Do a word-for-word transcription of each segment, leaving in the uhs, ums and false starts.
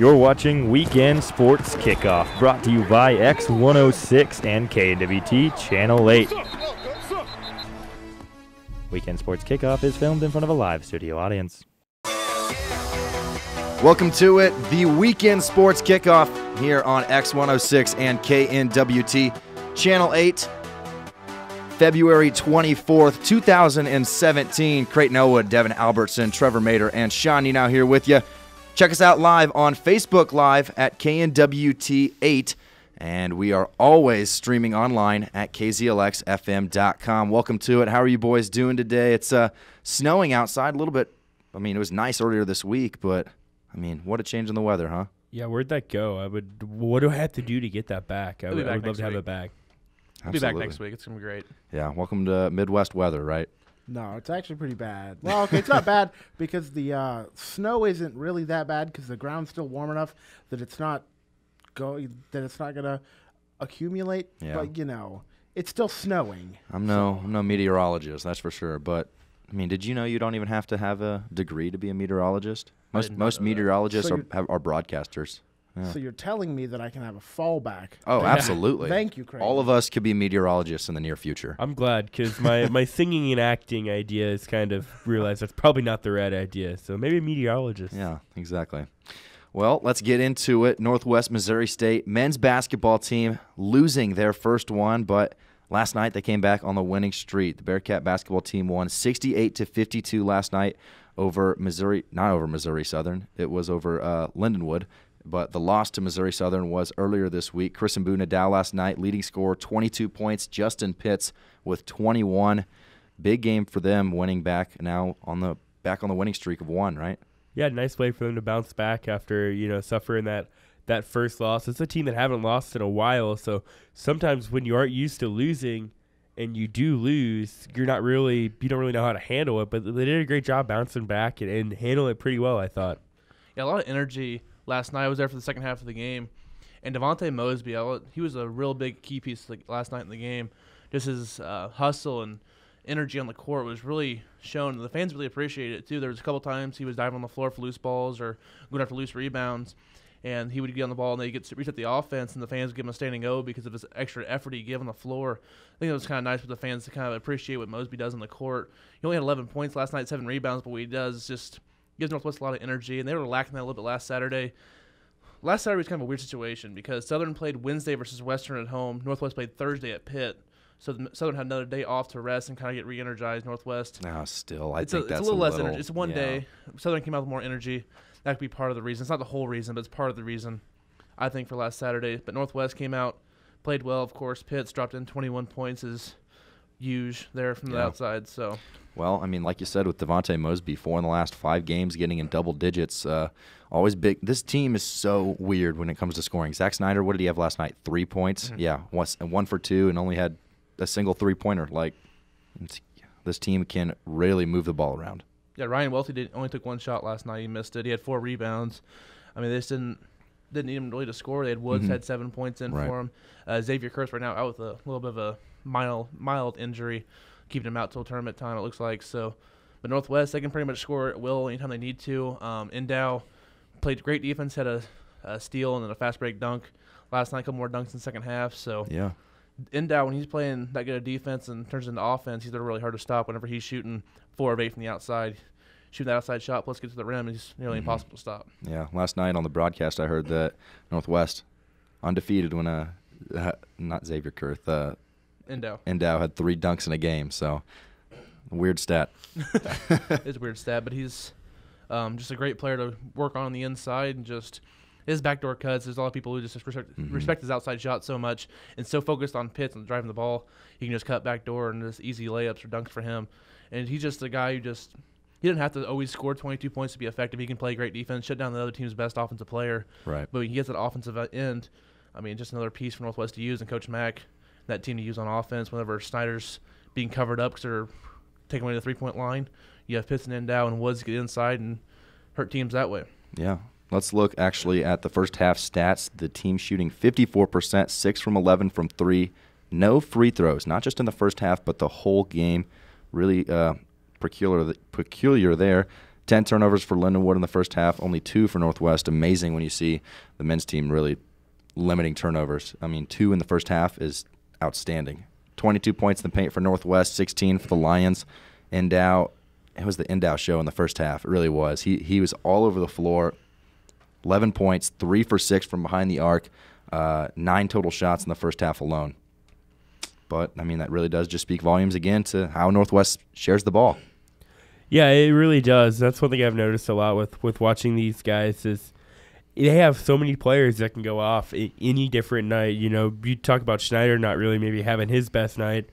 You're watching Weekend Sports Kickoff, brought to you by X one oh six and K N W T Channel eight. Weekend Sports Kickoff is filmed in front of a live studio audience. Welcome to it, the Weekend Sports Kickoff here on X one oh six and K N W T Channel eight. February twenty-fourth, two thousand seventeen. Creighton Elwood, Devin Albertson, Trevor Mader, and Sean Nienow here with you. Check us out live on Facebook Live at K N W T eight, and we are always streaming online at K Z L X F M dot com. Welcome to it. How are you boys doing today? It's uh, snowing outside a little bit. I mean, it was nice earlier this week, but, I mean, what a change in the weather, huh? Yeah, where'd that go? I would. What do I have to do to get that back? I would, back I would love to have it back. We'll be back next week. It's going to be great. Yeah, welcome to Midwest weather, right? No, it's actually pretty bad. Well, okay, it's not bad because the uh, snow isn't really that bad because the ground's still warm enough that it's not go that it's not gonna accumulate. Yeah. But you know, it's still snowing. I'm no, so. I'm no meteorologist, that's for sure. But I mean, did you know you don't even have to have a degree to be a meteorologist? Most most meteorologists so are, are broadcasters. Yeah. So you're telling me that I can have a fallback. Oh, absolutely. Thank you, Craig. All of us could be meteorologists in the near future. I'm glad, because my, my singing and acting idea is kind of realized that's probably not the right idea. So maybe a meteorologist. Yeah, exactly. Well, let's get into it. Northwest Missouri State men's basketball team losing their first one, but last night they came back on the winning streak. The Bearcat basketball team won sixty-eight to fifty-two last night over Missouri, not over Missouri Southern. It was over uh, Lindenwood. But the loss to Missouri Southern was earlier this week. Chris Boone, Endow last night, leading scorer, twenty-two points. Justin Pitts with twenty-one. Big game for them, winning back now on the back on the winning streak of one, right? Yeah, nice play for them to bounce back after, you know, suffering that that first loss. It's a team that haven't lost in a while, so sometimes when you aren't used to losing and you do lose, you're not really you don't really know how to handle it. But they did a great job bouncing back and, and handling it pretty well, I thought. Yeah, a lot of energy. Last night I was there for the second half of the game, and Devontae Mosby, he was a real big key piece last night in the game. Just his uh, hustle and energy on the court was really shown. The fans really appreciated it, too. There was a couple times he was diving on the floor for loose balls or going after loose rebounds, and he would get on the ball, and they'd get to reset the offense, and the fans would give him a standing O because of his extra effort he gave on the floor. I think it was kind of nice for the fans to kind of appreciate what Mosby does on the court. He only had eleven points last night, seven rebounds, but what he does is just – gives Northwest a lot of energy, and they were lacking that a little bit last Saturday. Last Saturday was kind of a weird situation because Southern played Wednesday versus Western at home. Northwest played Thursday at Pitt. So Southern had another day off to rest and kind of get re-energized. Northwest. No, still, I it's think a, that's it's a little a less little, energy. It's one yeah. day. Southern came out with more energy. That could be part of the reason. It's not the whole reason, but it's part of the reason, I think, for last Saturday. But Northwest came out, played well, of course. Pitt's dropped in twenty-one points as huge there from yeah. the outside. So. Well, I mean, like you said, with Devontae Mosby, four in the last five games, getting in double digits, uh, always big. This team is so weird when it comes to scoring. Zach Snyder, what did he have last night? Three points? Mm-hmm. Yeah, one, one for two and only had a single three-pointer. Like, it's, this team can really move the ball around. Yeah, Ryan Welty did, only took one shot last night. He missed it. He had four rebounds. I mean, they just didn't didn't need him really to score. They had Woods mm-hmm. had seven points in right. for him. Uh, Xavier Kurth right now out with a little bit of a mild, mild injury. Keeping them out till tournament time, it looks like. So, but Northwest, they can pretty much score at will anytime they need to. Um, Endow played great defense, had a, a steal and then a fast break dunk last night. A couple more dunks in the second half. So, yeah, Endow, when he's playing that good of defense and turns into offense, he's really hard to stop. Whenever he's shooting four of eight from the outside, shooting that outside shot, plus get to the rim, he's nearly mm-hmm. impossible to stop. Yeah, last night on the broadcast, I heard that Northwest undefeated when uh, uh not Xavier Kurth. Uh, Endow. Endow had three dunks in a game, so weird stat. It's a weird stat, but he's um, just a great player to work on, on the inside and just his backdoor cuts. There's a lot of people who just respect, mm-hmm. respect his outside shot so much and so focused on Pitts and driving the ball. He can just cut backdoor and just easy layups or dunks for him. And he's just a guy who just – he doesn't have to always score twenty-two points to be effective. He can play great defense, shut down the other team's best offensive player. Right. But when he gets that offensive end, I mean, just another piece for Northwest to use and Coach Mack – that team to use on offense whenever Snyder's being covered up because they're taking away the three-point line. You have Pitts and Endow and Woods get inside and hurt teams that way. Yeah. Let's look actually at the first half stats. The team shooting fifty-four percent, six from eleven from three. No free throws, not just in the first half but the whole game. Really uh, peculiar, peculiar there. ten turnovers for Lindenwood in the first half, only two for Northwest. Amazing when you see the men's team really limiting turnovers. I mean, two in the first half is outstanding. twenty-two points in the paint for Northwest, sixteen for the Lions. Endow, it was the Endow show in the first half. It really was. He, he was all over the floor. eleven points, three for six from behind the arc, uh, nine total shots in the first half alone. But, I mean, that really does just speak volumes again to how Northwest shares the ball. Yeah, it really does. That's one thing I've noticed a lot with, with watching these guys is they have so many players that can go off any different night. You know, you talk about Snyder not really maybe having his best night,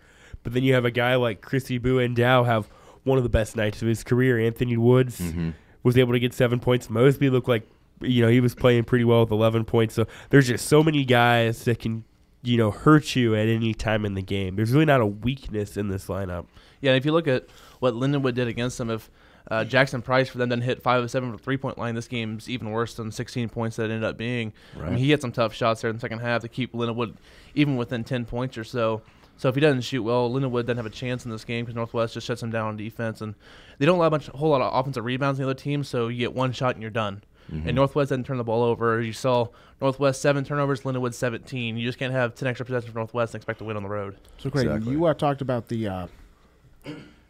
but then you have a guy like Chrissy Boo and Dow have one of the best nights of his career. Anthony Woods mm-hmm. was able to get seven points. Mosby looked like, you know, he was playing pretty well with eleven points. So there's just so many guys that can, you know, hurt you at any time in the game. There's really not a weakness in this lineup. Yeah, and if you look at what Lindenwood did against them, if uh, Jackson Price for them didn't hit five of seven from the three-point line, this game's even worse than sixteen points that it ended up being. Right. I mean, he had some tough shots there in the second half to keep Lindenwood even within ten points or so. So if he doesn't shoot well, Lindenwood doesn't have a chance in this game because Northwest just shuts him down on defense. And they don't allow much, a whole lot of offensive rebounds in the other team, so you get one shot and you're done. Mm-hmm. And Northwest doesn't turn the ball over. You saw Northwest seven turnovers, Lindenwood seventeen. You just can't have ten extra possessions for Northwest and expect to win on the road. So, Craig, exactly. you uh, talked about the uh,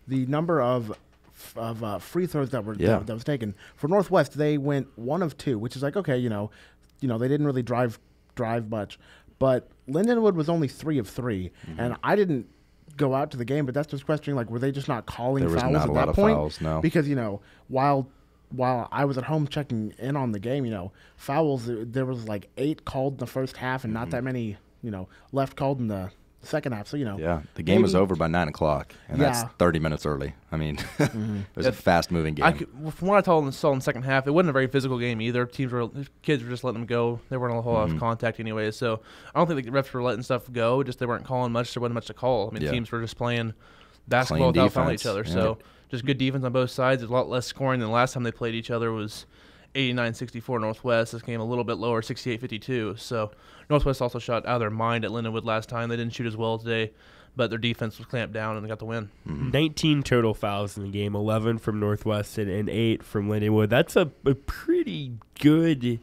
the number of of uh, free throws that were yeah. that, that was taken for Northwest. They went one of two, which is like okay, you know, you know they didn't really drive drive much, but Lindenwood was only three of three, mm-hmm. and I didn't go out to the game, but that's just questioning like were they just not calling there fouls was not at a lot that of point? Fouls, no, because you know while. While I was at home checking in on the game, you know, fouls, there was like eight called in the first half and mm-hmm. not that many, you know, left called in the second half. So, you know. Yeah, the game was over by nine o'clock, and yeah. that's thirty minutes early. I mean, mm-hmm. it was yeah. a fast-moving game. I could, from what I told them, saw in the second half, it wasn't a very physical game either. Teams were Kids were just letting them go. They weren't a whole lot mm-hmm. of contact anyway. So I don't think the refs were letting stuff go. Just they weren't calling much. There wasn't much to call. I mean, yeah. teams were just playing basketball without fouling each other. Yeah. So. Just good defense on both sides. There's a lot less scoring than the last time they played each other was eighty-nine sixty-four Northwest. This game a little bit lower, sixty-eight fifty-two. So Northwest also shot out of their mind at Lindenwood last time. They didn't shoot as well today, but their defense was clamped down and they got the win. Mm-hmm. nineteen total fouls in the game, eleven from Northwest and, and eight from Lindenwood. That's a, a pretty good you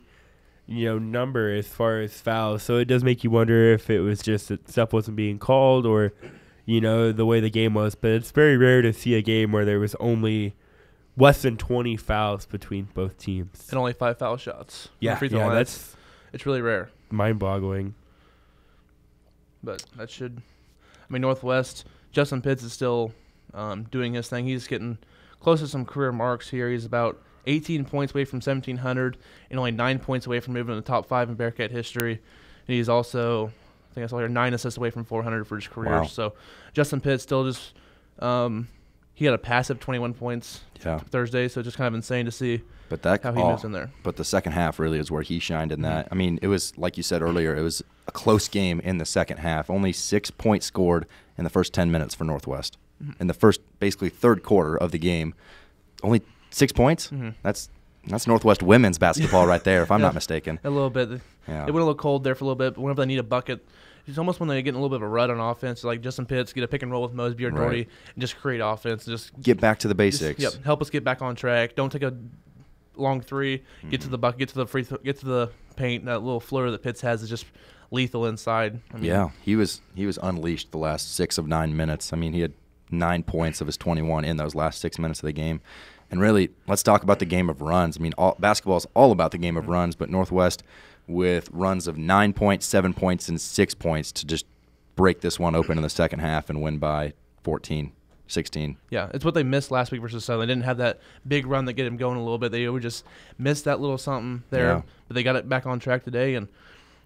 know, number as far as fouls. So it does make you wonder if it was just that stuff wasn't being called or – you know, the way the game was. But it's very rare to see a game where there was only less than twenty fouls between both teams. And only five foul shots. Yeah, yeah that's it's really rare. Mind-boggling. But that should – I mean, Northwest, Justin Pitts is still um, doing his thing. He's getting close to some career marks here. He's about eighteen points away from seventeen hundred and only nine points away from moving to the top five in Bearcat history. And he's also – I think I saw here nine assists away from four hundred for his career. Wow. So Justin Pitts still just um, – he had a passive twenty-one points yeah. Thursday, so just kind of insane to see but that, how he oh, moves in there. But the second half really is where he shined in that. I mean, it was, like you said earlier, it was a close game in the second half. Only six points scored in the first ten minutes for Northwest. Mm-hmm. In the first basically third quarter of the game, only six points? Mm-hmm. That's – That's Northwest women's basketball right there, if I'm yeah, not mistaken. A little bit. Yeah. It went a little cold there for a little bit, but whenever they need a bucket, it's almost when they get in a little bit of a rut on offense, like Justin Pitts, get a pick and roll with Mosby or Doherty, right. and just create offense. Just Get back to the basics. Just, yep, help us get back on track. Don't take a long three. Mm-hmm. Get to the bucket, get to the free th get to the paint. That little flurry that Pitts has is just lethal inside. I mean, yeah, he was, he was unleashed the last six of nine minutes. I mean, he had nine points of his twenty-one in those last six minutes of the game. And really, let's talk about the game of runs. I mean, all, basketball is all about the game of runs, but Northwest with runs of nine points, seven points, and six points to just break this one open in the second half and win by fourteen, sixteen. Yeah, it's what they missed last week versus Southern. They didn't have that big run that get them going a little bit. They would just miss that little something there, yeah. but they got it back on track today. And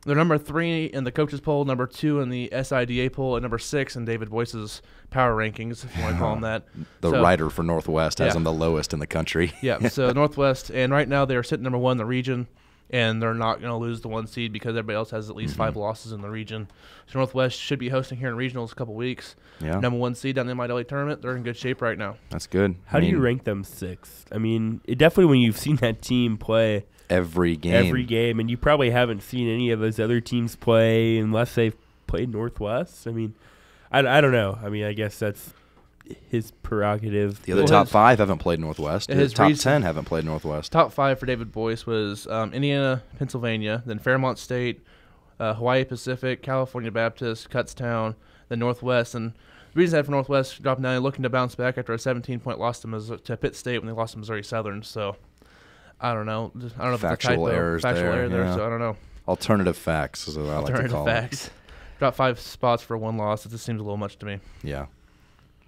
they're number three in the coaches poll, number two in the S I D A poll, and number six in David Boyce's power rankings, if you want to call them that. The so, writer for Northwest has yeah. them the lowest in the country. yeah, so Northwest, and right now they're sitting number one in the region, and they're not going to lose the one seed because everybody else has at least mm-hmm. five losses in the region. So Northwest should be hosting here in regionals a couple weeks. Yeah. Number one seed down the M I A A tournament, they're in good shape right now. That's good. How I mean, do you rank them sixth? I mean, it definitely when you've seen that team play – Every game. Every game, and you probably haven't seen any of those other teams play unless they've played Northwest. I mean, I, I don't know. I mean, I guess that's his prerogative. The other well, top his, five haven't played Northwest. His top reason, ten haven't played Northwest. Top five for David Boyce was um, Indiana, Pennsylvania, then Fairmont State, uh, Hawaii Pacific, California Baptist, Kutztown, then Northwest. And the reason I had for Northwest dropping down, looking to bounce back after a seventeen-point loss to, to Pitt State when they lost to Missouri Southern. So I don't know. Just, I don't know factual if the typo, errors factual there. Error there yeah. So I don't know. Alternative facts is what I like to call it. Alternative facts. Dropped five spots for one loss. It just seems a little much to me. Yeah.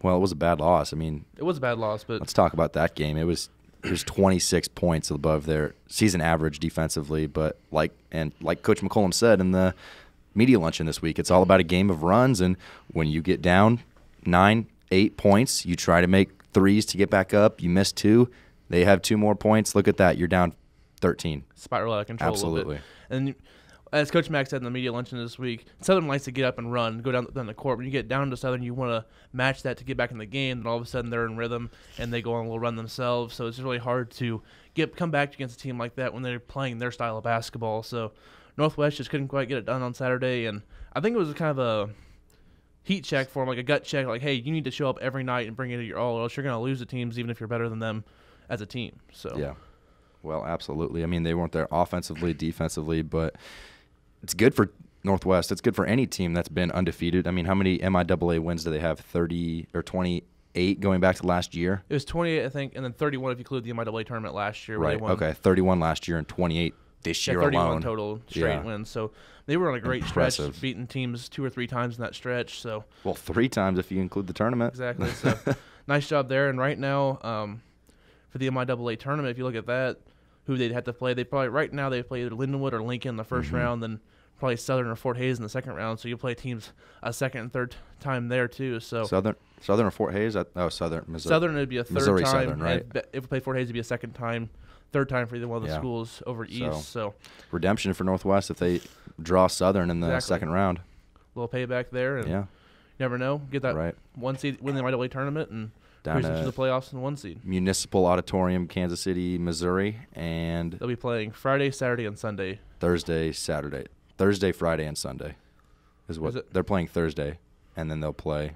Well, it was a bad loss. I mean, it was a bad loss, but let's talk about that game. It was it was twenty-six points above their season average defensively, but like and like Coach McCollum said in the media luncheon this week, it's all about a game of runs, and when you get down nine, eight points, you try to make threes to get back up. You miss two. They have two more points. Look at that. You're down thirteen. Spiral out of control. Absolutely. A little bit. And as Coach Mack said in the media luncheon this week, Southern likes to get up and run, go down, down the court. When you get down to Southern, you want to match that to get back in the game. Then all of a sudden they're in rhythm and they go on a little run themselves. So it's really hard to get come back against a team like that when they're playing their style of basketball. So Northwest just couldn't quite get it done on Saturday. And I think it was kind of a heat check for them, like a gut check, like, hey, you need to show up every night and bring it to your all, or else you're going to lose the teams even if you're better than them as a team. So yeah. Well, absolutely. I mean, they weren't there offensively, defensively, but it's good for Northwest. It's good for any team that's been undefeated. I mean, how many M I A A wins do they have? thirty or twenty-eight going back to last year? It was twenty-eight, I think, and then thirty-one if you include the M I A A tournament last year. Right, okay, thirty-one last year and twenty-eight this yeah, year thirty-one alone. thirty-one total straight yeah. wins. So they were on a great Impressive. stretch, beating teams two or three times in that stretch. So Well, three times if you include the tournament. Exactly. So nice job there. And right now um, for the M I A A tournament, if you look at that, who they'd have to play. They probably right now they play either Lindenwood or Lincoln in the first mm-hmm. round, then probably Southern or Fort Hays in the second round. So you play teams a second and third time there too. So Southern, Southern or Fort Hays? Oh, Southern, Missouri. Southern would be a third Missouri time. Southern, right? If, if we play Fort Hays, it'd be a second time, third time for either one of the yeah. schools over east. So, so redemption for Northwest if they draw Southern in the exactly. second round. A little payback there, and yeah, you never know. Get that right. one seed, win the M I A A tournament, and. Down to the playoffs in one seed. Municipal Auditorium, Kansas City, Missouri, and they'll be playing Friday, Saturday, and Sunday. Thursday, Saturday, Thursday, Friday, and Sunday is what is they're playing Thursday, and then they'll play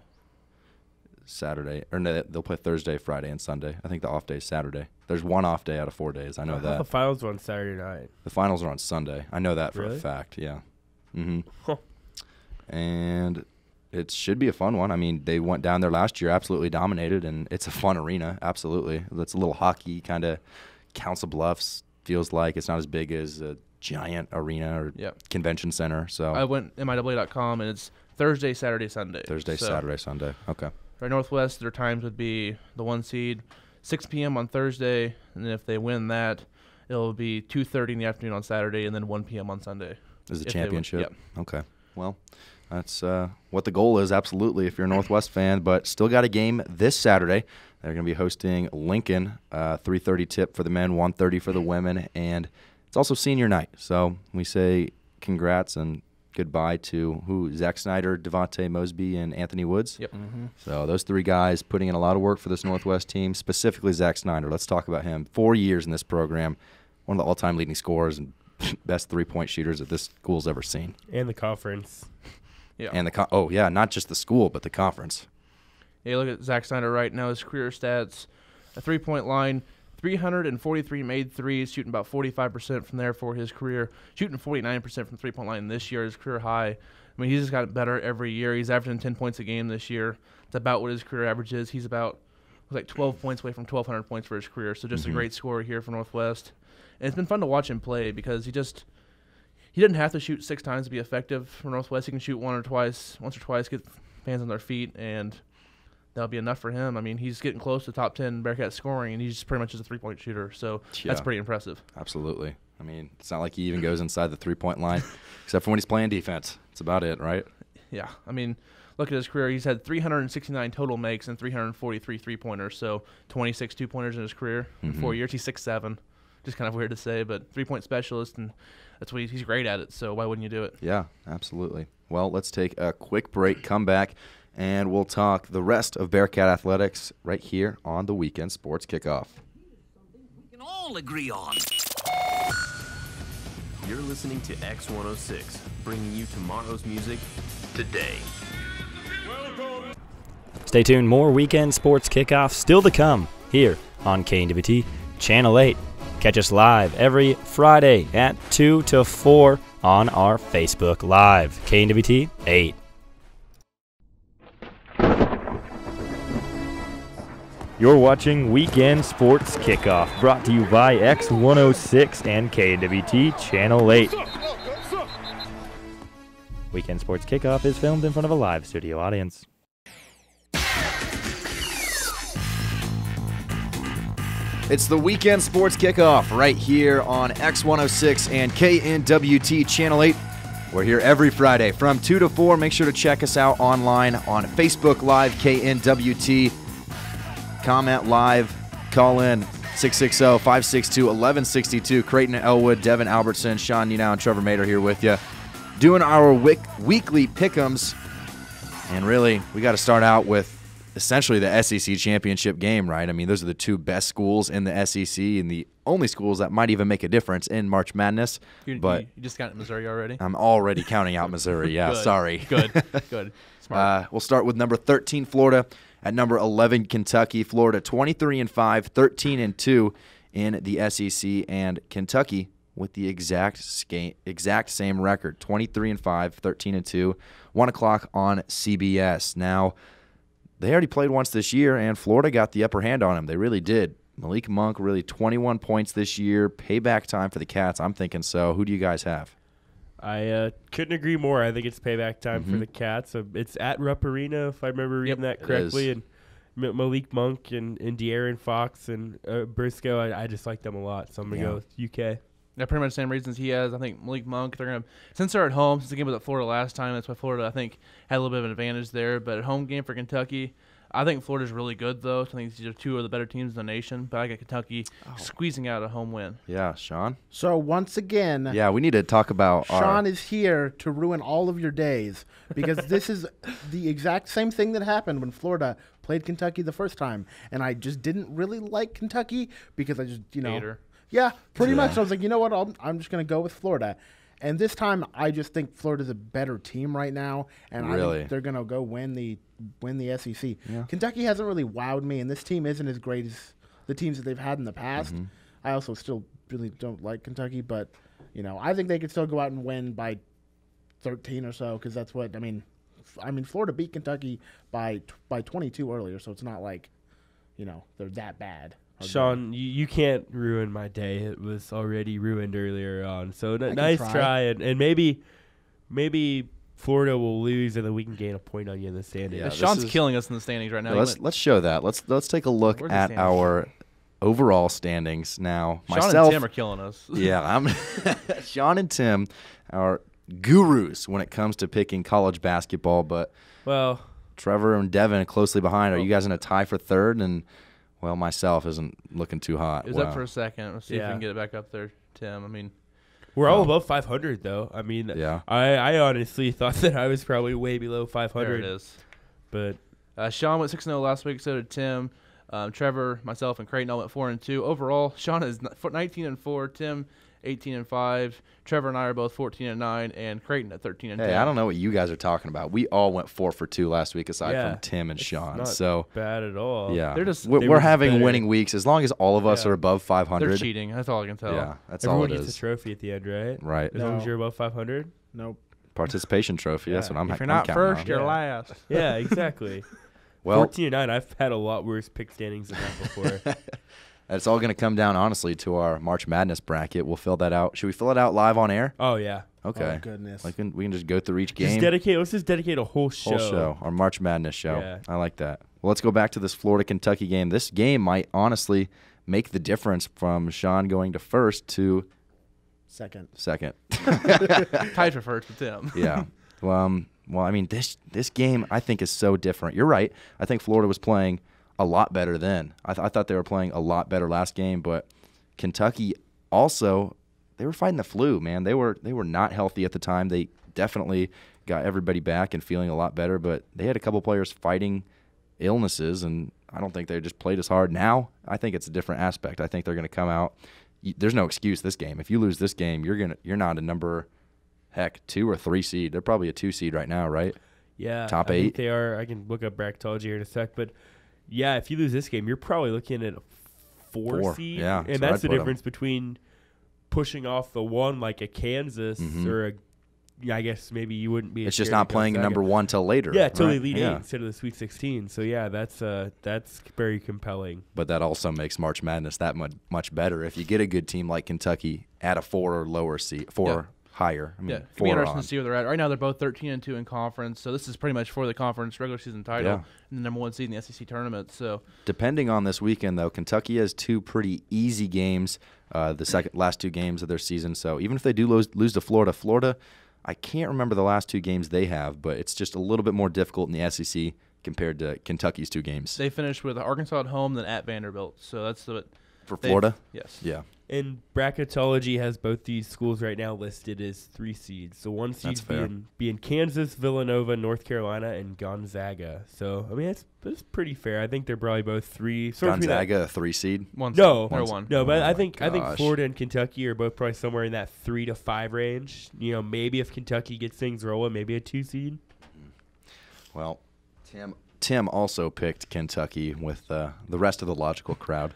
Saturday, or no, they'll play Thursday, Friday, and Sunday. I think the off day is Saturday. There's one off day out of four days. I know I that. The finals are on Saturday night. The finals are on Sunday. I know that for really? a fact. Yeah. Mm-hmm. Huh. And. It should be a fun one. I mean, they went down there last year, absolutely dominated, and it's a fun arena, absolutely. It's a little hockey kind of Council Bluffs, feels like. It's not as big as a giant arena or yep. convention center. So I went M I A A dot com, and it's Thursday, Saturday, Sunday. Thursday, so Saturday, Sunday. Okay. Right, Northwest, their times would be the one seed, six p m on Thursday, and if they win that, it'll be two thirty in the afternoon on Saturday and then one p m on Sunday. Is the championship? Yep. Okay. Well, that's uh, what the goal is, absolutely, if you're a Northwest fan. But still got a game this Saturday. They're going to be hosting Lincoln, uh, three thirty tip for the men, one thirty for the women. And it's also senior night. So we say congrats and goodbye to who? Zach Snyder, Devontae Mosby, and Anthony Woods. Yep. Mm-hmm. So those three guys putting in a lot of work for this Northwest team, specifically Zach Snyder. Let's talk about him. Four years in this program, one of the all-time leading scorers and best three-point shooters that this school's ever seen. And the conference. Yeah. And the con oh yeah, not just the school, but the conference. Yeah, look at Zach Snyder right now. His career stats: a three-point line, three hundred forty-three made threes, shooting about forty-five percent from there for his career, shooting forty-nine percent from three-point line this year, his career high. I mean, he's just got better every year. He's averaging ten points a game this year. It's about what his career average is. He's about like twelve points away from twelve hundred points for his career. So just mm-hmm. a great scorer here for Northwest, and it's been fun to watch him play because he just. He didn't have to shoot six times to be effective for Northwest. He can shoot one or twice, once or twice, get fans on their feet, and that'll be enough for him. I mean, he's getting close to top ten Bearcat scoring, and he's just pretty much just a three-point shooter. So yeah. that's pretty impressive. Absolutely. I mean, it's not like he even goes inside the three-point line, except for when he's playing defense. That's about it, right? Yeah. I mean, look at his career. He's had three hundred sixty-nine total makes and three hundred forty-three three-pointers, so twenty-six two-pointers in his career in mm-hmm. four years. He's six seven. Just kind of weird to say, but three-point specialist, and that's what he's great at it, so why wouldn't you do it? Yeah, absolutely. Well, let's take a quick break, come back, and we'll talk the rest of Bearcat Athletics right here on the Weekend Sports Kickoff. We can all agree on. You're listening to X one oh six, bringing you tomorrow's music today. Welcome. Stay tuned, more weekend sports kickoff still to come here on K N W T Channel eight. Catch us live every Friday at two to four on our Facebook Live, K N W T eight. You're watching Weekend Sports Kickoff, brought to you by X one oh six and K N W T Channel eight. Weekend Sports Kickoff is filmed in front of a live studio audience. It's the Weekend Sports Kickoff right here on X one oh six and K N W T Channel eight. We're here every Friday from two to four. Make sure to check us out online on Facebook Live, K N W T. Comment live, call in six six zero, five six two, one one six two. Creighton Elwood, Devin Albertson, Sean Nienow, and Trevor Mader here with you, doing our week weekly pick'ems. And really, we got to start out with essentially the S E C championship game, right? I mean, those are the two best schools in the S E C and the only schools that might even make a difference in March Madness. You, but you just got Missouri already? I'm already counting out Missouri, yeah, good, sorry. Good, good, smart. Uh, we'll start with number thirteen, Florida. At number eleven, Kentucky. Florida twenty-three and five, thirteen and two in the S E C, and Kentucky with the exact exact same record, twenty-three and five, thirteen and two, one o'clock on C B S. Now, they already played once this year, and Florida got the upper hand on them. They really did. Malik Monk, really twenty-one points this year. Payback time for the Cats, I'm thinking so. Who do you guys have? I uh, couldn't agree more. I think it's payback time mm-hmm. for the Cats. It's at Rupp Arena, if I remember reading yep, that correctly. And Malik Monk and, and De'Aaron Fox and uh, Briscoe, I, I just like them a lot. So I'm going to yeah. go with U K. They're pretty much the same reasons he has. I think Malik Monk, they're going to – since they're at home, since the game was at Florida last time, that's why Florida, I think, had a little bit of an advantage there. But at home game for Kentucky, I think Florida's really good, though. So I think these are two of the better teams in the nation. But I got Kentucky oh. squeezing out a home win. Yeah, Sean? So, once again. Yeah, we need to talk about Sean our... is here to ruin all of your days. Because this is the exact same thing that happened when Florida played Kentucky the first time. And I just didn't really like Kentucky because I just, you know. Hater. Yeah, pretty yeah. much. So I was like, you know what? I'll, I'm just going to go with Florida. And this time, I just think Florida's a better team right now, and really? I think they're going to go win the win the S E C. Yeah. Kentucky hasn't really wowed me, and this team isn't as great as the teams that they've had in the past. Mm-hmm. I also still really don't like Kentucky, but you know, I think they could still go out and win by thirteen or so, because that's what I mean. I mean, Florida beat Kentucky by t by twenty-two earlier, so it's not like, you know, they're that bad. Sean, you, you can't ruin my day. It was already ruined earlier on. So n nice try, try and, and maybe maybe Florida will lose and then we can gain a point on you in the standings. Yeah, Sean's killing us in the standings right now. Yeah, let's let's show that. Let's let's take a look at our overall standings now. Sean Myself, and Tim are killing us. Yeah, I'm Sean and Tim are gurus when it comes to picking college basketball, but well, Trevor and Devin are closely behind. Are you guys in a tie for third? And well, myself isn't looking too hot. It was wow. up for a second. Let's see yeah. if we can get it back up there, Tim. I mean, we're all um, above five hundred, though. I mean, yeah. I, I honestly thought that I was probably way below five hundred. There it is. But uh, Sean went six and oh last week, so did Tim. Um, Trevor, myself, and Creighton all went four and two. Overall, Sean is nineteen and four, Tim eighteen and five, Trevor and I are both fourteen and nine, and Creighton at thirteen and ten. Hey, I don't know what you guys are talking about. We all went four for two last week, aside yeah, from Tim and Sean. Not so bad at all. Yeah, they're just we're, they we're having better. winning weeks as long as all of us yeah. are above five hundred. They're cheating. That's all I can tell. Yeah, that's Everyone all it is. Everyone gets a trophy at the end, right? Right. As no. long as you're above five hundred. Nope. Participation trophy. Yeah. That's what I'm. If you're not I'm first, on. you're yeah. last. Yeah, exactly. Well, fourteen and nine. I've had a lot worse pick standings than that before. It's all going to come down, honestly, to our March Madness bracket. We'll fill that out. Should we fill it out live on air? Oh, yeah. Okay. Oh, goodness. Like, we can just go through each game. Just dedicate, let's just dedicate a whole show. Whole show. Our March Madness show. Yeah. I like that. Well, let's go back to this Florida-Kentucky game. This game might honestly make the difference from Sean going to first to second. Second. Tied for first with Tim. Yeah. Well, um, well, I mean, this this game, I think, is so different. You're right. I think Florida was playing a lot better then. I, th I thought they were playing a lot better last game, but Kentucky also, they were fighting the flu, man. They were they were not healthy at the time. They definitely got everybody back and feeling a lot better, but they had a couple players fighting illnesses, and I don't think they just played as hard. Now, I think it's a different aspect. I think they're going to come out. You, there's no excuse this game. If you lose this game, you're gonna you're not a number, heck, two or three seed. They're probably a two seed right now, right? Yeah. Top I eight. Think they are. I can look up bracketology here in a sec. But, yeah, if you lose this game, you're probably looking at a four, four. seed. Yeah. And so that's I'd the difference them. between pushing off the one like a Kansas mm-hmm. or a Yeah, I guess maybe you wouldn't be. It's just not playing number one till later. Yeah, till the Elite Eight instead of the Sweet Sixteen. So yeah, that's uh, that's very compelling. But that also makes March Madness that much much better if you get a good team like Kentucky at a four or lower seed, four yeah. or higher. I mean, yeah, it'd be interesting on. to see where they're at. Right now, they're both thirteen and two in conference, so this is pretty much for the conference regular season title yeah. and the number one seed in the S E C tournament. So depending on this weekend, though, Kentucky has two pretty easy games, uh, the second last two games of their season. So even if they do lose lose to Florida, Florida. I can't remember the last two games they have, but it's just a little bit more difficult in the S E C compared to Kentucky's two games. They finished with Arkansas at home, then at Vanderbilt. So that's the for Florida. Yes. Yeah. And bracketology has both these schools right now listed as three seeds. So one seed being, being Kansas, Villanova, North Carolina, and Gonzaga. So I mean, that's that's pretty fair. I think they're probably both three. So Gonzaga, a three seed. One. No, or one. No, but oh I think gosh. I think Florida and Kentucky are both probably somewhere in that three to five range. You know, maybe if Kentucky gets things rolling, maybe a two seed. Well, Tim Tim also picked Kentucky with uh, the rest of the logical crowd.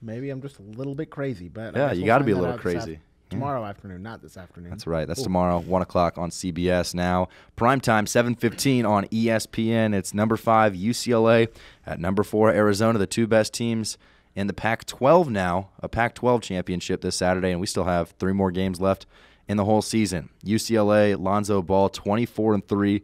Maybe I'm just a little bit crazy, but yeah, you got to be a little crazy. Af tomorrow yeah. afternoon, not this afternoon. That's right. That's Ooh. tomorrow, one o'clock on C B S. Now primetime, seven fifteen on E S P N. It's number five U C L A at number four Arizona. The two best teams in the Pac twelve now. A Pac twelve championship this Saturday, and we still have three more games left in the whole season. U C L A, Lonzo Ball, twenty-four and three,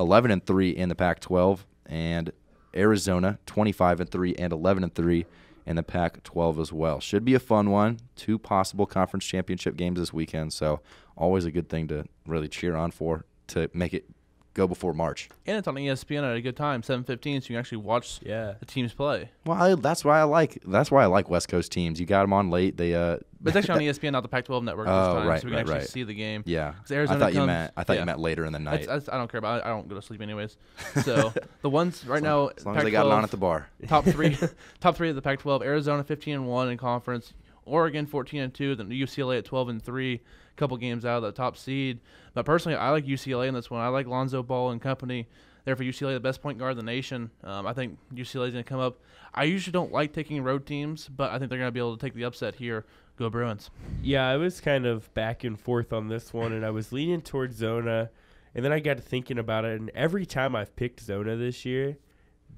eleven and three in the Pac twelve, and Arizona twenty-five and three and eleven and three. And the Pac twelve as well. Should be a fun one. Two possible conference championship games this weekend, so always a good thing to really cheer on for to make it go before March. And it's on E S P N at a good time, seven fifteen, so you can actually watch yeah. the teams play. Well, I, that's why I like that's why I like West Coast teams. You got them on late. They uh, but it's actually on E S P N, not the Pac twelve network this oh, time, right, so we can right, actually right. see the game. Yeah, Arizona I thought comes, you meant I thought yeah. you meant later in the night. I, I, I don't care about. I don't go to sleep anyways. So the ones right as long, now, as long as they got it on at the bar. Top three, top three of the Pac twelve: Arizona fifteen and one in conference, Oregon fourteen and two, then U C L A at twelve and three. Couple games out of the top seed. But personally, I like U C L A in this one. I like Lonzo Ball and company. They're for U C L A, the best point guard in the nation. Um, I think U C L A is going to come up. I usually don't like taking road teams, but I think they're going to be able to take the upset here. Go Bruins. Yeah, I was kind of back and forth on this one, and I was leaning towards Zona, and then I got to thinking about it, and every time I've picked Zona this year,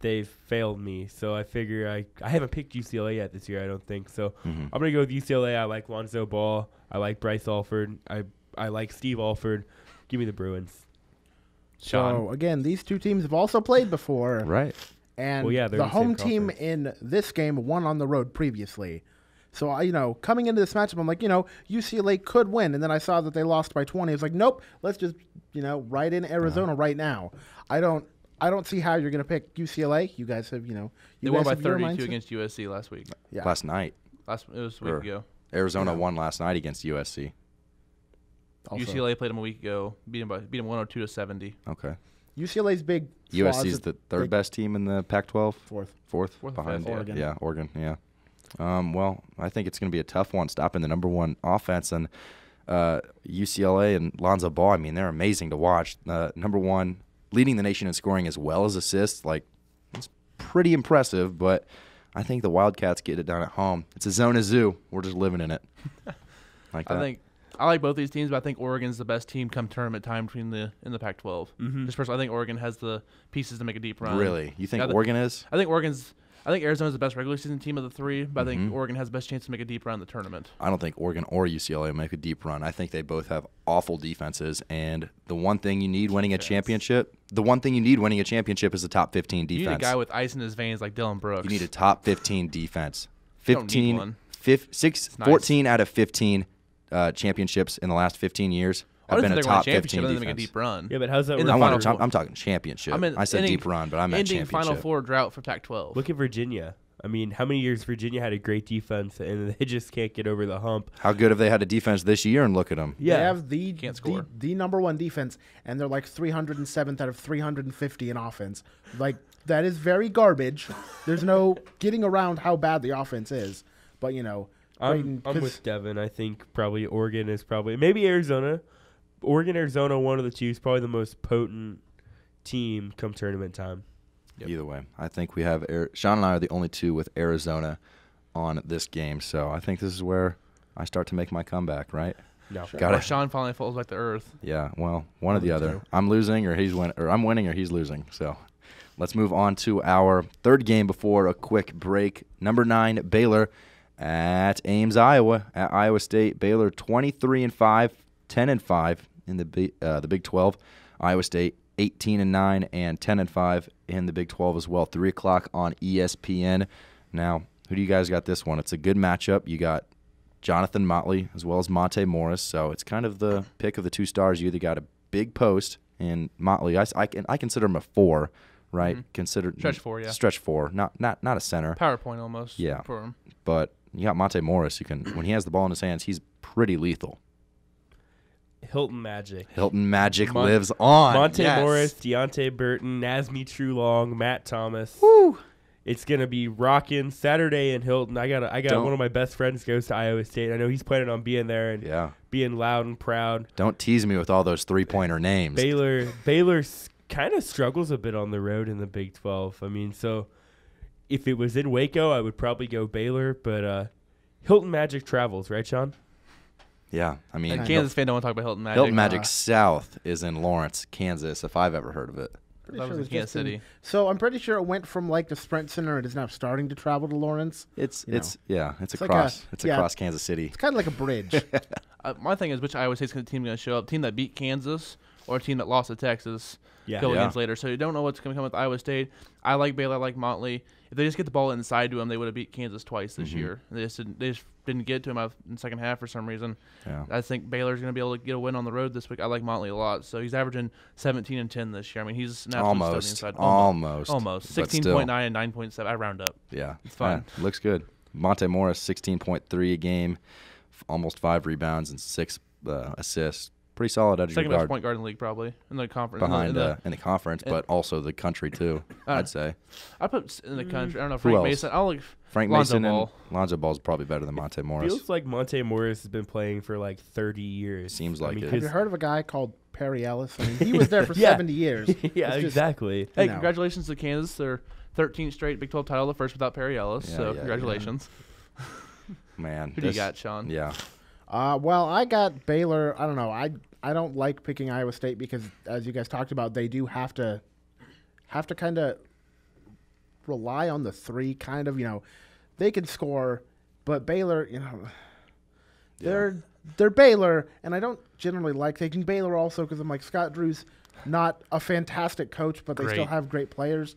they've failed me. So I figure I, I haven't picked U C L A yet this year, I don't think. So mm-hmm. I'm going to go with U C L A. I like Lonzo Ball. I like Bryce Alford. I I like Steve Alford. Give me the Bruins. Sean. So, again, these two teams have also played before. Right. And well, yeah, the, the home team in this game won on the road previously. So, I, you know, coming into this matchup, I'm like, you know, U C L A could win. And then I saw that they lost by twenty. I was like, nope, let's just, you know, write in Arizona no. right now. I don't. I don't see how you're going to pick U C L A. You guys have, you know, you they won by thirty-two against U S C last week. Yeah. Last night. Last it was a week or ago. Arizona yeah. won last night against U S C. Also. U C L A played them a week ago, beat them by beat them one oh two to seventy. Okay. U C L A's big. U S C's the third best team in the Pac twelve. Fourth. Fourth, Fourth behind Oregon. Yeah, Oregon. Yeah. Um, well, I think it's going to be a tough one stopping the number one offense and uh, U C L A and Lonzo Ball. I mean, they're amazing to watch. Uh, number one. Leading the nation in scoring as well as assists, like it's pretty impressive. But I think the Wildcats get it done at home. It's a Zona zoo. We're just living in it. Like that. I think I like both these teams, but I think Oregon's the best team come tournament time between the in the Pac twelve. Mm-hmm. Just personally, I think Oregon has the pieces to make a deep run. Really, you think, think Oregon is? I think Oregon's. I think Arizona's the best regular season team of the three, but mm-hmm. I think Oregon has the best chance to make a deep run in the tournament. I don't think Oregon or U C L A make a deep run. I think they both have awful defenses, and the one thing you need winning a championship, the one thing you need winning a championship is a top fifteen defense. You need a guy with ice in his veins like Dylan Brooks. You need a top fifteen defense. fifteen, fif six, nice. fourteen out of fifteen uh, championships in the last fifteen years. I've been a top fifteen defense. Make a deep run. Yeah, but how's that? In the I want I'm talking championship. I, mean, I said ending, deep run, but I meant ending championship. Ending Final Four drought for Pac twelve. Look at Virginia. I mean, how many years Virginia had a great defense, and they just can't get over the hump. How good have they had a defense this year? And look at them. Yeah, they have the can't score. The, the number one defense, and they're like three hundred seventh out of three hundred fifty in offense. Like that is very garbage. There's no getting around how bad the offense is. But you know, I'm, Creighton, I'm with Devin. I think probably Oregon is probably maybe Arizona. Oregon, Arizona, one of the two is probably the most potent team come tournament time. Yep. Either way, I think we have Air- – Sean and I are the only two with Arizona on this game, so I think this is where I start to make my comeback, right? No. Sure. Got it. Sean finally falls back to earth. Yeah, well, one or the other. Two. I'm losing or he's win- – or I'm winning or he's losing, so – let's move on to our third game before a quick break. Number nine, Baylor at Ames, Iowa. At Iowa State, Baylor twenty-three and five, ten and five in the B, uh, the Big twelve. Iowa State eighteen and nine and ten and five in the Big twelve as well. Three o'clock on E S P N. Now, who do you guys got this one? It's a good matchup. You got Jonathan Motley as well as Monte Morris. So it's kind of the pick of the two stars. You either got a big post and Motley. I, I can I consider him a four. Right, mm-hmm. Considered stretch four, yeah, stretch four, not not not a center. PowerPoint almost, yeah. For him. But you got Monte Morris, who can when he has the ball in his hands, he's pretty lethal. Hilton Magic, Hilton Magic Mon- lives on. Monte yes. Morris, Deonte Burton, Nazmi Trulong, Matt Thomas. Woo! It's gonna be rocking Saturday in Hilton. I got I got one of my best friends goes to Iowa State. I know he's planning on being there and yeah. being loud and proud. Don't tease me with all those three pointer names. Baylor, Baylor. kind of struggles a bit on the road in the Big twelve. I mean, so if it was in Waco, I would probably go Baylor, but uh, Hilton Magic travels, right, Sean? Yeah. I mean, and Kansas fan don't want to talk about Hilton Magic. Hilton Magic uh, South is in Lawrence, Kansas, if I've ever heard of it. That sure was in Kansas City. In, so I'm pretty sure it went from, like, the Sprint Center. It is now starting to travel to Lawrence. It's, it's yeah, it's, it's across like a, It's yeah, across Kansas City. It's kind of like a bridge. uh, my thing is, which Iowa State's team going to show up? Team that beat Kansas or a team that lost to Texas? Yeah. Go yeah. against later, so you don't know what's going to come with Iowa State. I like Baylor, I like Motley. If they just get the ball inside to him, they would have beat Kansas twice this mm-hmm. year. They just didn't, they just didn't get to him in the second half for some reason. Yeah. I think Baylor's going to be able to get a win on the road this week. I like Motley a lot, so he's averaging seventeen and ten this year. I mean, he's now almost inside. almost almost sixteen point nine and nine point seven. I round up. Yeah, it's fine. Yeah. Looks good. Monte Morris sixteen point three a game, almost five rebounds and six uh, assists. Pretty solid out of your guard. Second best point guard in the league, probably, in the conference. Behind in the, in the, uh, in the conference, in but also the country, too, I'd say. I put in the country. I don't know, Frank Mason. I'll look Frank Lonzo Mason Ball. And Lonzo Ball's probably better than Monte Morris. It feels like Monte Morris has been playing for, like, thirty years. Seems like I mean, it. Have you heard of a guy called Perry Ellis? I mean, he was there for yeah. seventy years. yeah, just, exactly. Hey, know. Congratulations to Kansas. Their thirteenth straight Big twelve title, the first without Perry Ellis. Yeah, so, yeah, congratulations. Yeah. Man. Who this, do you got, Sean? Yeah. Uh, well, I got Baylor. I don't know. I I don't like picking Iowa State because, as you guys talked about, they do have to have to kind of rely on the three. Kind of, you know, they can score, but Baylor, you know, they're yeah. they're Baylor, and I don't generally like taking Baylor also because I'm like Scott Drew's not a fantastic coach, but great. They still have great players.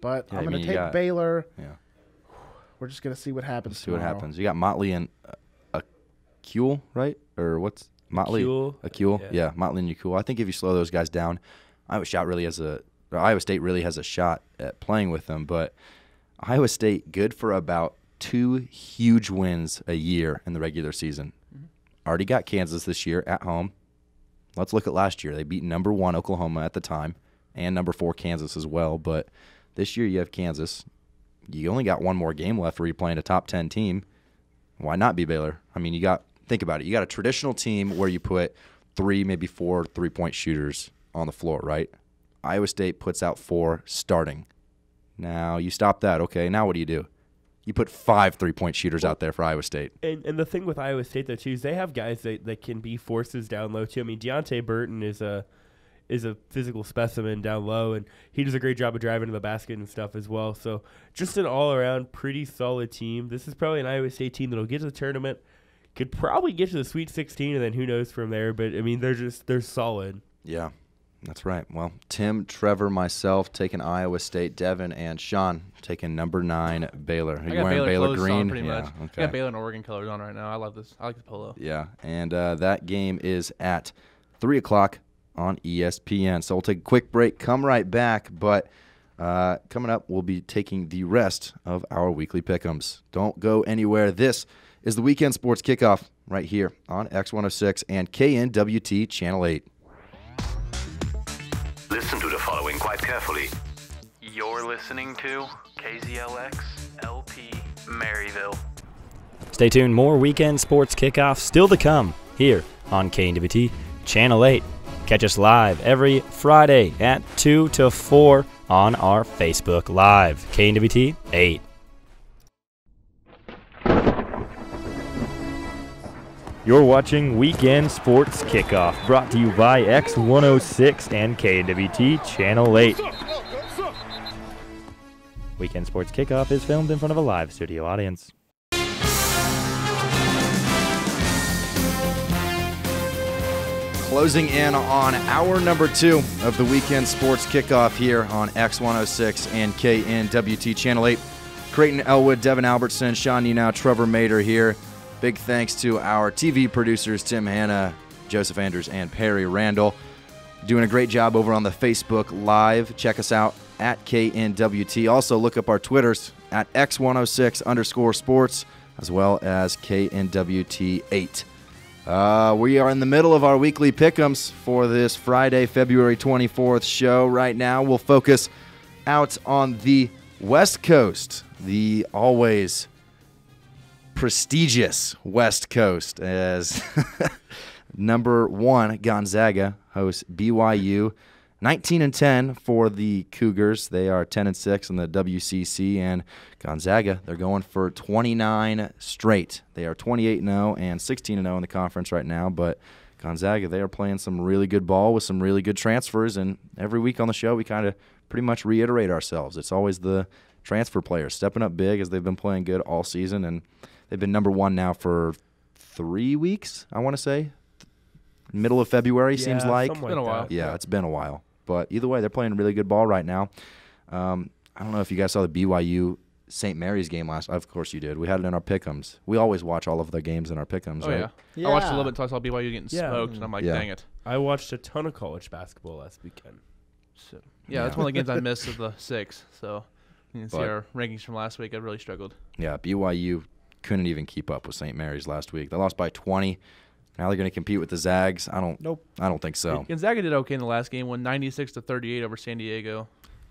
But yeah, I'm going to take Baylor. Yeah, we're just going to see what happens. Let's see tomorrow. What happens. You got Motley and. Uh, Kuehl, right? Or what's Motley? Kuehl. A Kuehl. Yeah. yeah, Motley and Kuehl. I think if you slow those guys down, Iowa shot really has a or Iowa State really has a shot at playing with them. But Iowa State good for about two huge wins a year in the regular season. Mm-hmm. Already got Kansas this year at home. Let's look at last year. They beat number one Oklahoma at the time and number four Kansas as well. But this year you have Kansas. You only got one more game left where you're playing a top ten team. Why not be Baylor? I mean, you got. Think about it. You got a traditional team where you put three, maybe four three-point shooters on the floor, right? Iowa State puts out four starting. Now you stop that. Okay, now what do you do? You put five three-point shooters out there for Iowa State. And and the thing with Iowa State, though, too, is they have guys that, that can be forces down low, too. I mean, Deonte Burton is a is a physical specimen down low, and he does a great job of driving to the basket and stuff as well. So just an all-around pretty solid team. This is probably an Iowa State team that will get to the tournament. Could probably get to the Sweet sixteen, and then who knows from there. But, I mean, they're just they're solid. Yeah, that's right. Well, Tim, Trevor, myself, taking Iowa State, Devin, and Sean taking number nine, Baylor. Are you wearing Baylor green? On pretty yeah, much. Okay. I got Baylor and Oregon colors on right now. I love this. I like the polo. Yeah, and uh, that game is at three o'clock on E S P N. So we'll take a quick break, come right back. But uh, coming up, we'll be taking the rest of our weekly pick'ems. Don't go anywhere. This is the Weekend Sports Kickoff right here on X one oh six and K N W T Channel eight. Listen to the following quite carefully. You're listening to K Z L X L P Maryville. Stay tuned. More Weekend Sports Kickoff still to come here on K N W T Channel eight. Catch us live every Friday at two to four on our Facebook Live. K N W T eight. You're watching Weekend Sports Kickoff, brought to you by X one oh six and K N W T Channel eight. Weekend Sports Kickoff is filmed in front of a live studio audience. Closing in on hour number two of the Weekend Sports Kickoff here on X one oh six and K N W T Channel eight. Creighton Elwood, Devin Albertson, Sean Nienow, Trevor Mader here. Big thanks to our T V producers, Tim Hanna, Joseph Andrews, and Perry Randall. Doing a great job over on the Facebook Live. Check us out at K N W T. Also, look up our Twitters at X one oh six underscore sports, as well as K N W T eight. Uh, we are in the middle of our weekly pick'ems for this Friday, February twenty-fourth show. Right now, we'll focus out on the West Coast, the always prestigious West Coast, as number one Gonzaga hosts B Y U. nineteen and ten for the Cougars. They are ten and six in the W C C, and Gonzaga, they're going for twenty-nine straight. They are twenty-eight and oh and sixteen and oh in the conference right now, but Gonzaga, they are playing some really good ball with some really good transfers, and every week on the show we kind of pretty much reiterate ourselves. It's always the transfer players stepping up big, as they've been playing good all season, and they've been number one now for three weeks, I want to say. Middle of February, yeah, seems like. It's been a while. Yeah, it's been a while. But either way, they're playing really good ball right now. Um, I don't know if you guys saw the B Y U Saint Mary's game last. Of course you did. We had it in our pick'ems. We always watch all of their games in our pick'ems, oh, right? Yeah. Yeah. I watched a little bit until I saw B Y U getting yeah. smoked, and I'm like, yeah. dang it. I watched a ton of college basketball last weekend. So, yeah, yeah, that's one of the games I missed of the six. So you can but, see our rankings from last week. I really struggled. Yeah, B Y U couldn't even keep up with Saint Mary's last week. They lost by twenty. Now they're going to compete with the Zags. I don't. Nope. I don't think so. Gonzaga did okay in the last game, won ninety-six to thirty-eight over San Diego.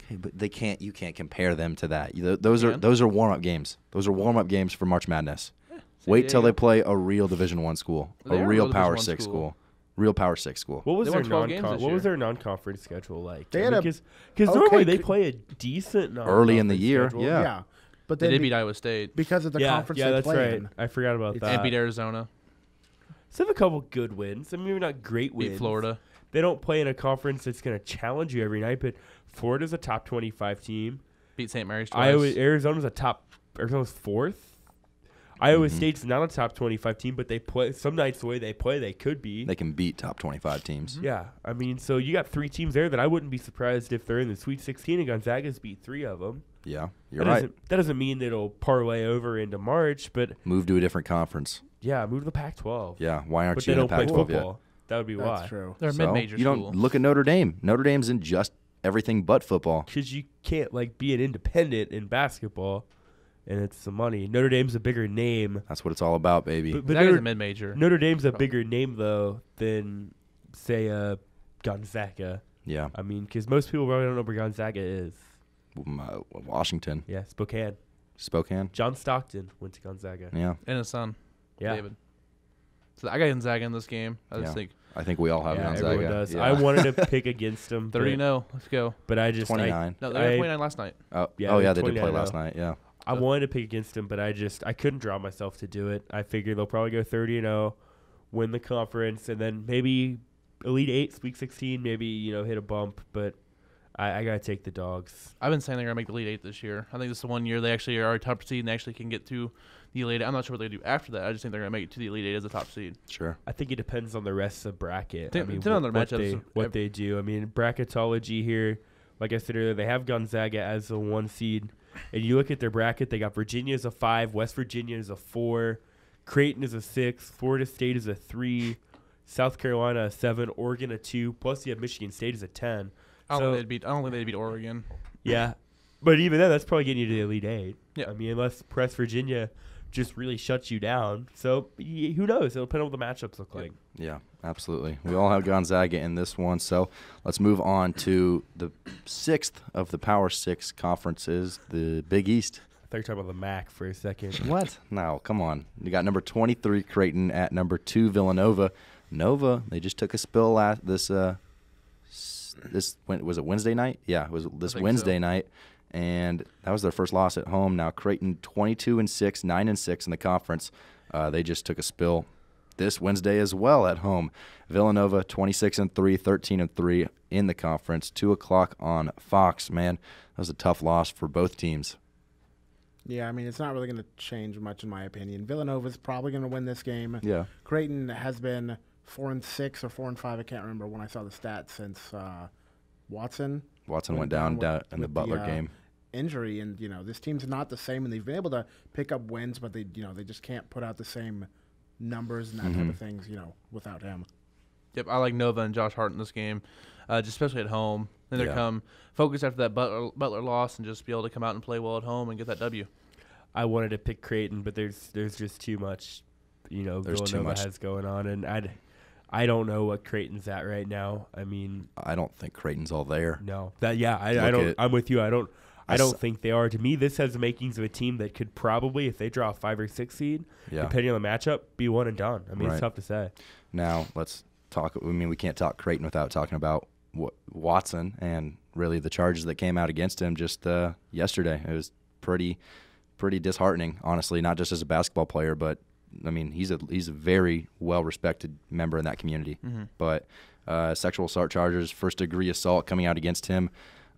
Okay, but they can't. You can't compare them to that. You, those are those are warm up games. Those are warm up games for March Madness. Yeah, wait till they play a real Division One school, they a real, real Power Six school. school, real Power Six school. What was they their non What was their non conference schedule like? They had because because okay, normally they play a decent non early in the year. Schedule. Yeah. yeah, but they, they did beat Iowa State because of the yeah, conference. Yeah, they that's played. right. I forgot about it's that. And beat Arizona. So they have a couple good wins. I mean, maybe not great wins. Beat Florida. They don't play in a conference that's going to challenge you every night, but Florida's a top twenty-five team. Beat Saint Mary's twice. Iowa, Arizona's a top – Arizona's fourth. Mm-hmm. Iowa State's not a top twenty-five team, but they play – some nights the way they play, they could be. They can beat top twenty-five teams. Mm-hmm. Yeah. I mean, so you got three teams there that I wouldn't be surprised if they're in the Sweet sixteen, and Gonzaga's beat three of them. Yeah, you're that right. Doesn't, that doesn't mean that it'll parlay over into March, but – move to a different conference. Yeah, move to the Pac twelve. Yeah, why aren't but you in the Pac twelve yet? That would be why. That's true. They're a so mid-major school. You don't look at Notre Dame. Notre Dame's in just everything but football. Because you can't like be an independent in basketball, and it's the money. Notre Dame's a bigger name. That's what it's all about, baby. But, but that Notre, is a mid-major. Notre Dame's a bigger name, though, than, say, uh, Gonzaga. Yeah. I mean, because most people probably don't know where Gonzaga is. Washington. Yeah, Spokane. Spokane. John Stockton went to Gonzaga. Yeah. And his son. Yeah, David. So I got Gonzaga in this game. I just yeah. think I think we all have yeah, Gonzaga. Everyone does. Yeah. I wanted to pick against them. thirty and oh. Let's go. But I just twenty-nine. I, no, they I, were twenty-nine last night. Oh yeah, oh, yeah they did play last night. Yeah. I so. wanted to pick against them, but I just I couldn't draw myself to do it. I figured they'll probably go thirty and oh, win the conference, and then maybe Elite Eight, Week sixteen, maybe you know hit a bump. But I, I gotta take the dogs. I've been saying they're gonna make the Elite Eight this year. I think this is the one year they actually are a top seed and they actually can get to the Elite Eight. I'm not sure what they do after that. I just think they're going to make it to the Elite Eight as a top seed. Sure. I think it depends on the rest of the bracket. Dep I mean, on their what, matchups. They, what they do. I mean, bracketology here, like I said earlier, they have Gonzaga as the one seed. And you look at their bracket, they got Virginia as a five, West Virginia as a four, Creighton as a six, Florida State as a three, South Carolina a seven, Oregon a two, plus you have Michigan State as a ten. I don't, so, think, they'd beat, I don't think they'd beat Oregon. Yeah. But even then, that's probably getting you to the Elite Eight. Yeah. I mean, unless West Virginia just really shuts you down. So who knows? It'll depend on what the matchups look like. Yeah, absolutely. We all have Gonzaga in this one. So let's move on to the sixth of the Power Six conferences, the Big East. I thought you were talking about the M A C for a second. What? No, come on. You got number twenty-three Creighton at number two Villanova. Nova, they just took a spill last this uh this was it Wednesday night? Yeah, it was this Wednesday so. night, and that was their first loss at home. Now Creighton twenty-two and six, nine and six in the conference. Uh, they just took a spill this Wednesday as well at home. Villanova twenty-six and three, thirteen and three in the conference. two o'clock on Fox. Man, that was a tough loss for both teams. Yeah, I mean, it's not really going to change much in my opinion. Villanova's probably going to win this game. Yeah. Creighton has been four and six or four and five. I can't remember when I saw the stats since uh, Watson. Watson went down, down with, in the Butler the, uh, game. Injury, and you know this team's not the same, and they've been able to pick up wins, but they you know they just can't put out the same numbers and that mm-hmm. type of things. You know, without him. Yep, I like Nova and Josh Hart in this game, uh, just especially at home. And they yeah. come focused after that Butler, Butler loss and just be able to come out and play well at home and get that W. I wanted to pick Creighton, but there's there's just too much, you know, there's Villanova too much has going on, and I I don't know what Creighton's at right now. I mean, I don't think Creighton's all there. No, that yeah, I, I don't. I'm with you. I don't. I don't think they are. To me, this has the makings of a team that could probably, if they draw a five or six seed, yeah. depending on the matchup, be one and done. I mean, right. it's tough to say. Now let's talk. I mean, we can't talk Creighton without talking about Watson and really the charges that came out against him just uh, yesterday. It was pretty, pretty disheartening, honestly. Not just as a basketball player, but I mean, he's a he's a very well respected member in that community. Mm-hmm. But uh, sexual assault charges, first degree assault coming out against him.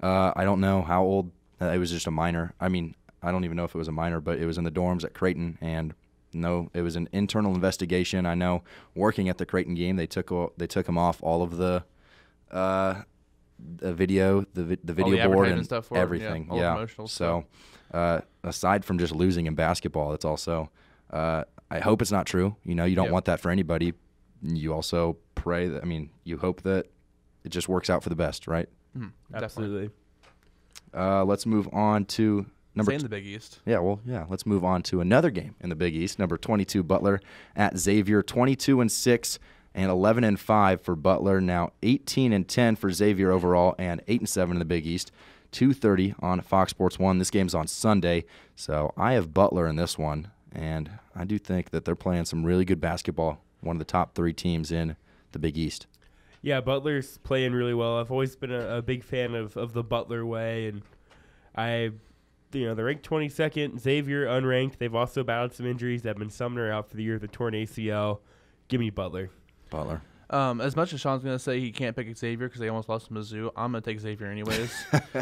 Uh, I don't know how old. Uh, it was just a minor. I mean, I don't even know if it was a minor, but it was in the dorms at Creighton, and no, it was an internal investigation. I know working at the Creighton game, they took they took him off all of the. Uh, the video, the the video the board, and stuff for everything. Him, yeah, yeah. So, uh, aside from just losing in basketball, it's also. Uh, I hope it's not true. You know, you don't yep. want that for anybody. You also pray that. I mean, you hope that it just works out for the best, right? Mm, absolutely. Uh, let's move on to number. Say in the Big East. Yeah, well, yeah. Let's move on to another game in the Big East. Number twenty-two, Butler at Xavier, twenty-two and six. And eleven and five for Butler, now eighteen and ten for Xavier overall, and eight and seven in the Big East. two thirty on Fox Sports one. This game's on Sunday, so I have Butler in this one, and I do think that they're playing some really good basketball, one of the top three teams in the Big East. Yeah, Butler's playing really well. I've always been a, a big fan of, of the Butler way, and I, you know, they're ranked twenty-second. Xavier unranked. They've also battled some injuries. Evan Sumner out for the year with a torn A C L. Give me Butler. Butler. Um, as much as Sean's gonna say he can't pick Xavier because they almost lost to Mizzou, I'm gonna take Xavier anyways.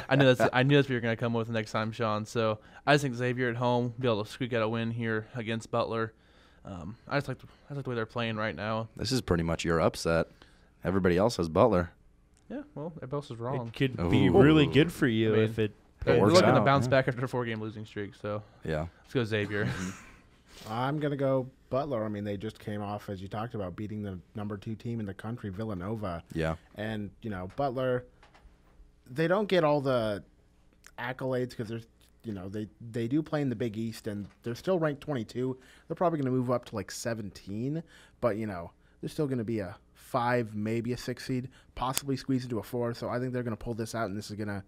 I knew that's I knew that's what you're gonna come with the next time, Sean. So I just think Xavier at home be able to squeak out a win here against Butler. Um, I just like the, I just like the way they're playing right now. This is pretty much your upset. Everybody else has Butler. Yeah, well, everybody else is wrong. It could Ooh. be really good for you I mean, if it. They're looking out, to bounce yeah. back after a four-game losing streak. So yeah, let's go Xavier. I'm gonna go Butler. I mean, they just came off, as you talked about, beating the number two team in the country, Villanova. Yeah. And, you know, Butler, they don't get all the accolades because there's, you know, they, they do play in the Big East, and they're still ranked twenty-two. They're probably going to move up to like seventeen, but, you know, they're still going to be a five, maybe a six seed, possibly squeeze into a four. So I think they're going to pull this out, and this is going to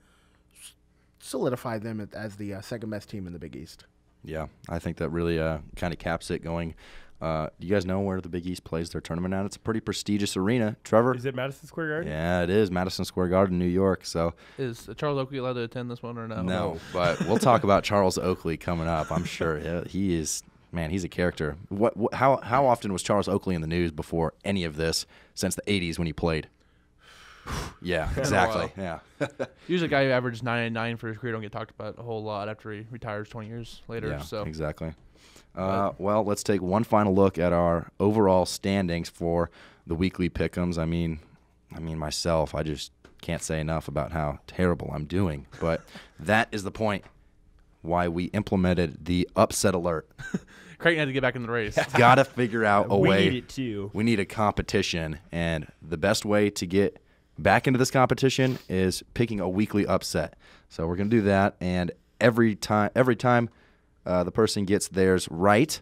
solidify them as the uh, second best team in the Big East. Yeah, I think that really uh, kind of caps it going. Uh, do you guys know where the Big East plays their tournament at? It's a pretty prestigious arena. Trevor? Is it Madison Square Garden? Yeah, it is. Madison Square Garden, New York. So, is Charles Oakley allowed to attend this one or no? No, but we'll talk about Charles Oakley coming up. I'm sure he is – man, he's a character. What? Wh how, how often was Charles Oakley in the news before any of this since the eighties when he played? Yeah, exactly. Yeah. Usually a guy who averages nine and nine for his career don't get talked about a whole lot after he retires twenty years later. Yeah, so exactly. Uh, well, let's take one final look at our overall standings for the weekly pick'ems. I mean, I mean myself, I just can't say enough about how terrible I'm doing. But that is the point why we implemented the upset alert. Creighton had to get back in the race. Got to figure out a we way. We need it too. We need a competition, and the best way to get back into this competition is picking a weekly upset. So we're going to do that, and every time every time uh, the person gets theirs right,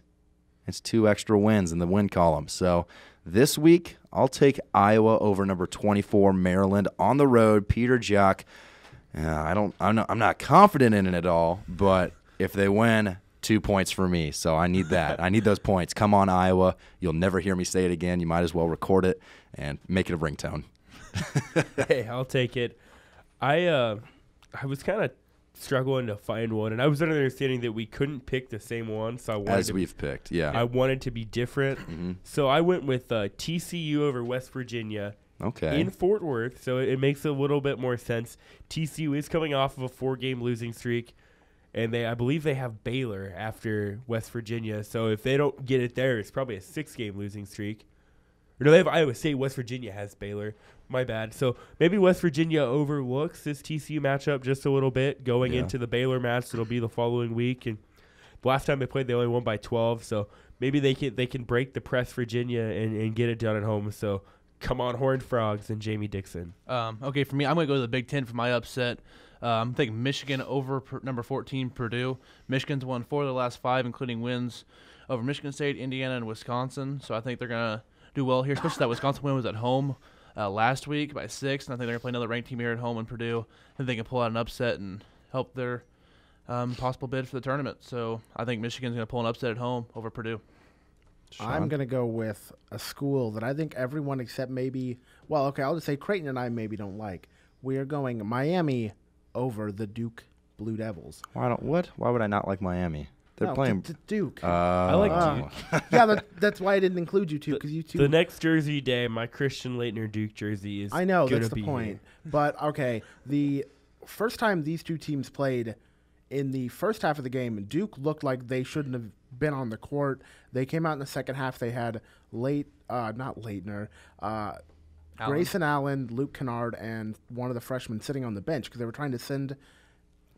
it's two extra wins in the win column. So this week, I'll take Iowa over number twenty-four Maryland on the road. Peter Jock, uh, I don't I'm not I'm not confident in it at all, but if they win two points for me. So I need that. I need those points. Come on, Iowa. You'll never hear me say it again. You might as well record it and make it a ringtone. Hey, I'll take it. I uh, I was kind of struggling to find one, and I was understanding that we couldn't pick the same one. So I wanted as we've to, picked, yeah. I wanted to be different. Mm-hmm. So I went with uh, T C U over West Virginia. Okay. In Fort Worth, so it, it makes a little bit more sense. T C U is coming off of a four-game losing streak, and they I believe they have Baylor after West Virginia. So if they don't get it there, it's probably a six-game losing streak. Or no, they have Iowa State. West Virginia has Baylor. My bad. So maybe West Virginia overlooks this T C U matchup just a little bit going yeah. into the Baylor match that'll be the following week. And the last time they played, they only won by twelve. So maybe they can they can break the press Virginia and, and get it done at home. So come on, Horned Frogs and Jamie Dixon. Um, okay, for me, I'm going to go to the Big Ten for my upset. Um, I think Michigan over per, number fourteen Purdue. Michigan's won four of the last five, including wins over Michigan State, Indiana, and Wisconsin. So I think they're going to do well here, especially that Wisconsin win was at home uh, last week by six, and I think they're going to play another ranked team here at home in Purdue, and they can pull out an upset and help their um, possible bid for the tournament. So I think Michigan's going to pull an upset at home over Purdue. Sean? I'm going to go with a school that I think everyone except maybe, well, okay, I'll just say Creighton and I maybe don't like. We are going Miami over the Duke Blue Devils. Why don't what? Why would I not like Miami? They're no, playing Duke. Uh, I like Duke. yeah, that, that's why I didn't include you two because you two. The next jersey day, my Christian Laettner Duke jersey is. I know that's the point. Here. But okay, the first time these two teams played, in the first half of the game, Duke looked like they shouldn't have been on the court. They came out in the second half. They had late, uh, not Laettner, uh, Grayson Allen, Luke Kennard, and one of the freshmen sitting on the bench because they were trying to send.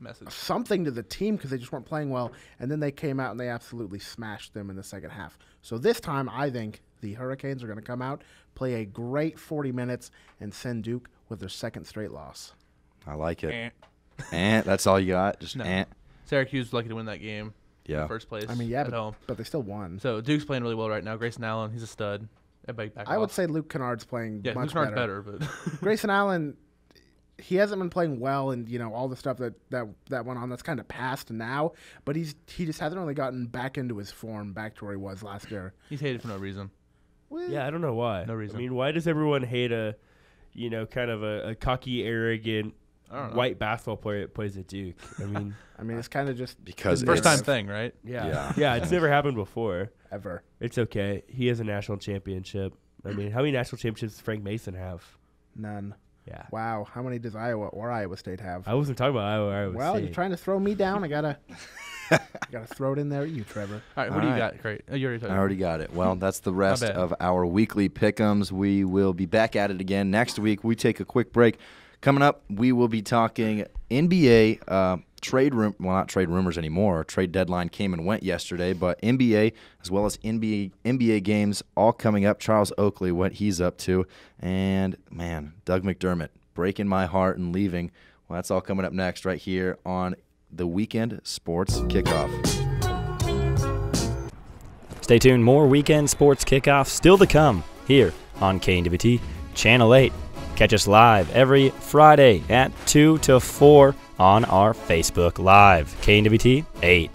Message. Something to the team because they just weren't playing well, and then they came out and they absolutely smashed them in the second half. So this time I think the Hurricanes are going to come out, play a great forty minutes, and send Duke with their second straight loss. I like it. Eh. Eh, that's all you got? Just no. Eh. Syracuse was lucky to win that game yeah. in first place I mean, yeah, at but, home. But they still won. So Duke's playing really well right now. Grayson Allen, he's a stud. Back I off. would say Luke Kennard's playing yeah, much Luke better. better but Grayson Allen... He hasn't been playing well, and you know all the stuff that that that went on. That's kind of past now, but he's he just hasn't really gotten back into his form, back to where he was last year. He's hated for no reason. Well, yeah, I don't know why. No reason. I mean, why does everyone hate a, you know, kind of a, a cocky, arrogant white basketball player that plays at Duke? I mean, I mean, it's kind of just because first time thing, right? Yeah, yeah. yeah it's never happened before ever. It's okay. He has a national championship. I mean, how many national championships does Frank Mason have? None. Yeah. Wow. How many does Iowa or Iowa State have? I wasn't talking about Iowa or Iowa well, State. Well, you're trying to throw me down. I gotta, I gotta throw it in there at you, Trevor. All right. What All do you right. got? Great. Oh, you already I already got it. Well, that's the rest of our weekly pick'ems. We will be back at it again next week. We take a quick break. Coming up, we will be talking N B A uh, trade room. Well, not trade rumors anymore. Trade deadline came and went yesterday, but N B A as well as N B A N B A games all coming up. Charles Oakley, what he's up to, and man, Doug McDermott breaking my heart and leaving. Well, that's all coming up next right here on the Weekend Sports Kickoff. Stay tuned. More Weekend Sports Kickoff still to come here on K N W T Channel eight. Catch us live every Friday at two to four on our Facebook Live, K N W T eight.